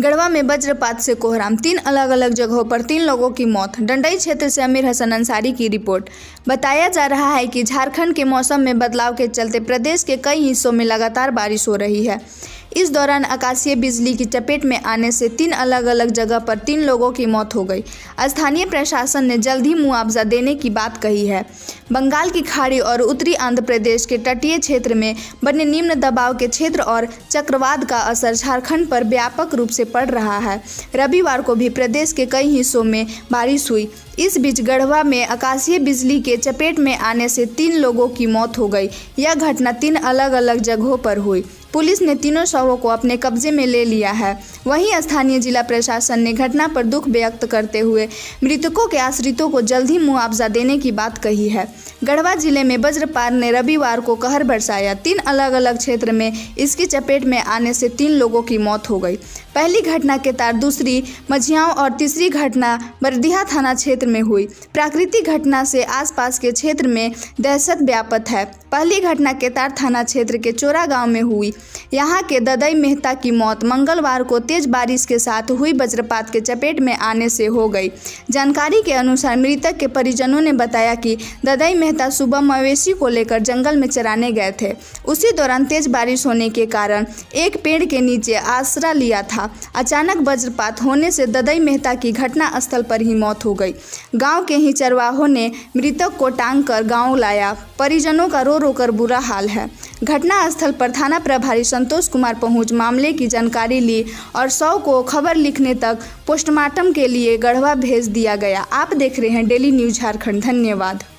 गढ़वा में वज्रपात से कोहराम, 3 अलग अलग जगहों पर 3 लोगों की मौत। डंडई क्षेत्र से अमीर हसन अंसारी की रिपोर्ट। बताया जा रहा है कि झारखंड के मौसम में बदलाव के चलते प्रदेश के कई हिस्सों में लगातार बारिश हो रही है। इस दौरान आकाशीय बिजली की चपेट में आने से 3 अलग अलग जगह पर 3 लोगों की मौत हो गई। स्थानीय प्रशासन ने जल्द ही मुआवजा देने की बात कही है। बंगाल की खाड़ी और उत्तरी आंध्र प्रदेश के तटीय क्षेत्र में बने निम्न दबाव के क्षेत्र और चक्रवात का असर झारखंड पर व्यापक रूप से पड़ रहा है। रविवार को भी प्रदेश के कई हिस्सों में बारिश हुई। इस बीच गढ़वा में आकाशीय बिजली के चपेट में आने से 3 लोगों की मौत हो गई। यह घटना 3 अलग अलग जगहों पर हुई। पुलिस ने तीनों शवों को अपने कब्जे में ले लिया है। वहीं स्थानीय जिला प्रशासन ने घटना पर दुख व्यक्त करते हुए मृतकों के आश्रितों को जल्द ही मुआवजा देने की बात कही है। गढ़वा जिले में वज्रपात ने रविवार को कहर बरसाया। 3 अलग अलग क्षेत्र में इसकी चपेट में आने से 3 लोगों की मौत हो गई। पहली घटना केतार, दूसरी मझिया और तीसरी घटना बरडीहा थाना क्षेत्र में हुई। प्राकृतिक घटना से आसपास के क्षेत्र में दहशत व्याप्त है। पहली घटना केतार थाना क्षेत्र के चौरा गाँव में हुई। यहाँ के ददई मेहता की मौत मंगलवार को तेज बारिश के साथ हुई वज्रपात के चपेट में आने से हो गई। जानकारी के अनुसार मृतक के परिजनों ने बताया कि ददई मेहता सुबह मवेशी को लेकर जंगल में चराने गए थे। उसी दौरान तेज बारिश होने के कारण एक पेड़ के नीचे आश्रय लिया था। अचानक वज्रपात होने से ददई मेहता की घटना स्थल पर ही मौत हो गई। गाँव के ही चरवाहों ने मृतक को टांग कर गाँव लाया। परिजनों का रो रोकर बुरा हाल है। घटना स्थल पर थाना प्रभारी संतोष कुमार पहुंच मामले की जानकारी ली और शव को खबर लिखने तक पोस्टमार्टम के लिए गढ़वा भेज दिया गया। आप देख रहे हैं डेली न्यूज झारखंड। धन्यवाद।